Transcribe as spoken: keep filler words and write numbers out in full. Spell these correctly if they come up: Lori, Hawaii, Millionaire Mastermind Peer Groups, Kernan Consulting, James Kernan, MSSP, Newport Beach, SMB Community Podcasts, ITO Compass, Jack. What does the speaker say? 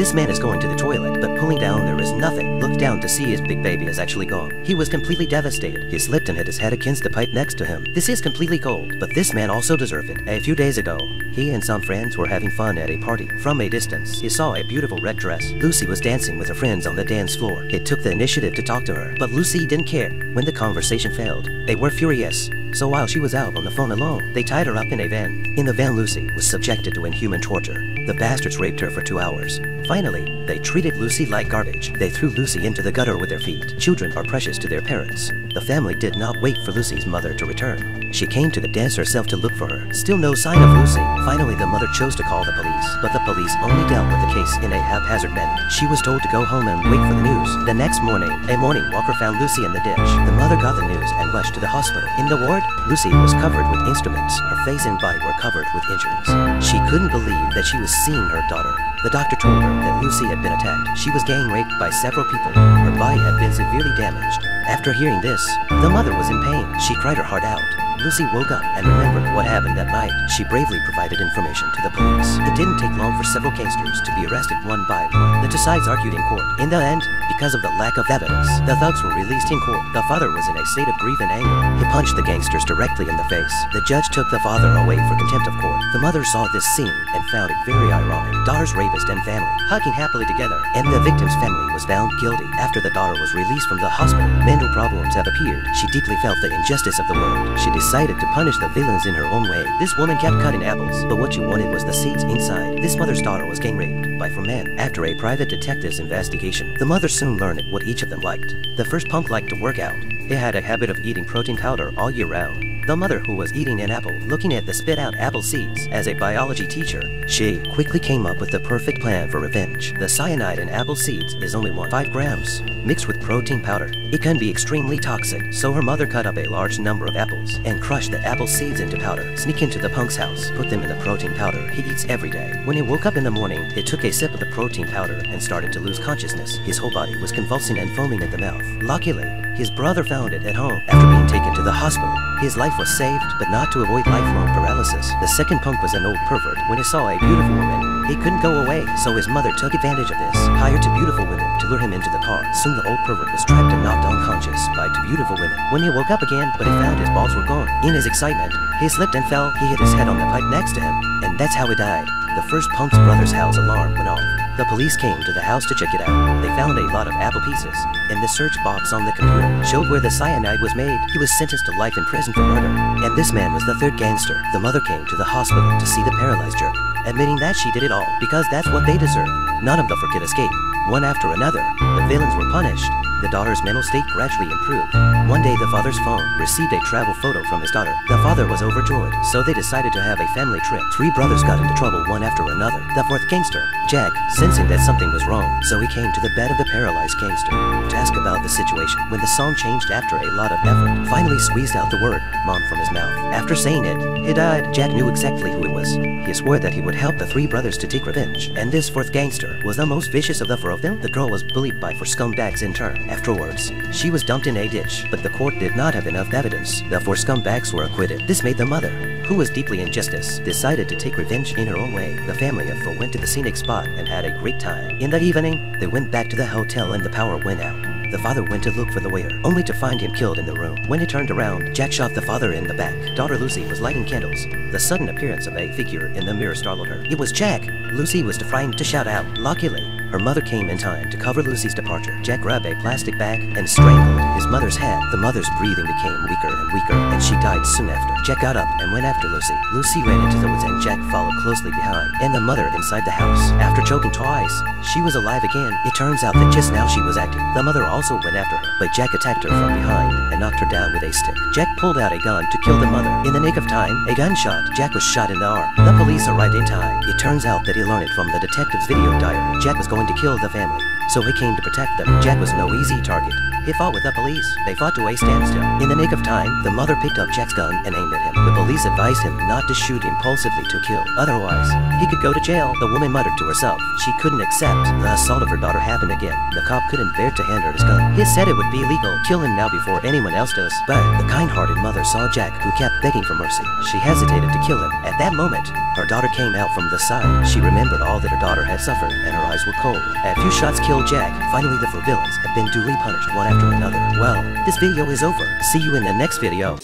This man is going to the toilet, but pulling down there is nothing. Looked down to see his big baby is actually gone. He was completely devastated. He slipped and hit his head against the pipe next to him. This is completely cold, but this man also deserved it. A few days ago, he and some friends were having fun at a party. From a distance, he saw a beautiful red dress. Lucy was dancing with her friends on the dance floor. He took the initiative to talk to her, but Lucy didn't care. When the conversation failed, they were furious. So while she was out on the phone alone, they tied her up in a van. In the van, Lucy was subjected to inhuman torture. The bastards raped her for two hours. Finally, they treated Lucy like garbage. They threw Lucy into the gutter with their feet. Children are precious to their parents. The family did not wait for Lucy's mother to return. She came to the dance herself to look for her. Still no sign of Lucy. Finally, the mother chose to call the police, but the police only dealt with the case in a haphazard manner. She was told to go home and wait for the news. The next morning, a morning walker found Lucy in the ditch. The mother got the news and rushed to the hospital. In the ward, Lucy was covered with instruments. Her face and body were covered with injuries. She couldn't believe that she was seeing her daughter. The doctor told her that Lucy had been attacked. She was gang raped by several people. Her body had been severely damaged. After hearing this, the mother was in pain. She cried her heart out. Lucy woke up and remembered what happened that night. She bravely provided information to the police. It didn't take long for several gangsters to be arrested one by one. The two sides argued in court. In the end, because of the lack of evidence, the thugs were released in court. The father was in a state of grief and anger. He punched the gangsters directly in the face. The judge took the father away for contempt of court. The mother saw this scene and found it very ironic. Daughter's rapist and family hugging happily together, and the victim's family was found guilty. After the daughter was released from the hospital, mental problems have appeared. She deeply felt the injustice of the world. She decided Decided to punish the villains in her own way. This woman kept cutting apples, but what she wanted was the seeds inside. This mother's daughter was gang raped by four men. After a private detective's investigation, the mother soon learned what each of them liked. The first punk liked to work out. He had a habit of eating protein powder all year round. The mother, who was eating an apple, looking at the spit-out apple seeds as a biology teacher, she quickly came up with the perfect plan for revenge. The cyanide in apple seeds is only one point five grams, mixed with protein powder. It can be extremely toxic, so her mother cut up a large number of apples and crushed the apple seeds into powder. Sneak into the punk's house, put them in the protein powder he eats every day. When he woke up in the morning, he took a sip of the protein powder and started to lose consciousness. His whole body was convulsing and foaming at the mouth. Luckily, his brother found it at home. After being taken to the hospital, his life was saved, but not to avoid lifelong paralysis. The second punk was an old pervert. When he saw a beautiful woman, he couldn't go away, so his mother took advantage of this, hired two beautiful women to lure him into the car. Soon the old pervert was trapped and knocked unconscious by two beautiful women. When he woke up again, but he found his balls were gone. In his excitement, he slipped and fell. He hit his head on the pipe next to him, and that's how he died. The first punk's brother's house alarm went off. The police came to the house to check it out. They found a lot of apple pieces, and the search box on the computer showed where the cyanide was made. He was sentenced to life in prison for murder, and this man was the third gangster. The mother came to the hospital to see the paralyzed jerk, admitting that she did it all, because that's what they deserved. None of the four could escape. One after another, the villains were punished. The daughter's mental state gradually improved. One day, the father's phone received a travel photo from his daughter. The father was overjoyed, so they decided to have a family trip. Three brothers got into trouble one after another. The fourth gangster, Jack, sensing that something was wrong, so he came to the bed of the paralyzed gangster to ask about the situation. When the song changed after a lot of effort, finally squeezed out the word "mom" from his mouth. After saying it, he died. Jack knew exactly who it was. He swore that he would help the three brothers to take revenge, and this fourth gangster was the most vicious of the four of them. The girl was bullied by four scumbags in turn. Afterwards, she was dumped in a ditch, but the court did not have enough evidence. The four scumbags were acquitted. This made the mother, who was deeply injustice, decided to take revenge in her own way. The family of four went to the scenic spot and had a great time. In the evening, they went back to the hotel and the power went out. The father went to look for the waiter, only to find him killed in the room. When he turned around, Jack shot the father in the back. Daughter Lucy was lighting candles. The sudden appearance of a figure in the mirror startled her. It was Jack. Lucy was frightened to shout out. Luckily, her mother came in time to cover Lucy's departure. Jack grabbed a plastic bag and strangled his mother's head. The mother's breathing became weaker and weaker, and she died soon after. Jack got up and went after Lucy. Lucy ran into the woods and Jack followed closely behind, and the mother inside the house. After choking twice, she was alive again. It turns out that just now she was acting. The mother also went after her, but Jack attacked her from behind and knocked her down with a stick. Jack pulled out a gun to kill the mother. In the nick of time, a gunshot. Jack was shot in the arm. The police arrived in time. It turns out that he learned it from the detective's video diary. Jack was going to kill the family, so he came to protect them. Jack was no easy target. He fought with the police. They fought to a standstill. In the nick of time, the mother picked up Jack's gun and aimed at him. The police advised him not to shoot impulsively to kill. Otherwise, he could go to jail. The woman muttered to herself. She couldn't accept. The assault of her daughter happened again. The cop couldn't bear to hand her his gun. He said it would be illegal. Kill him now before anyone else does. But the kind-hearted mother saw Jack, who kept begging for mercy. She hesitated to kill him. At that moment, her daughter came out from the side. She remembered all that her daughter had suffered, and her eyes were cold. cold. A few shots kill Jack. Finally, the four villains have been duly punished one after another. Well, this video is over. See you in the next video.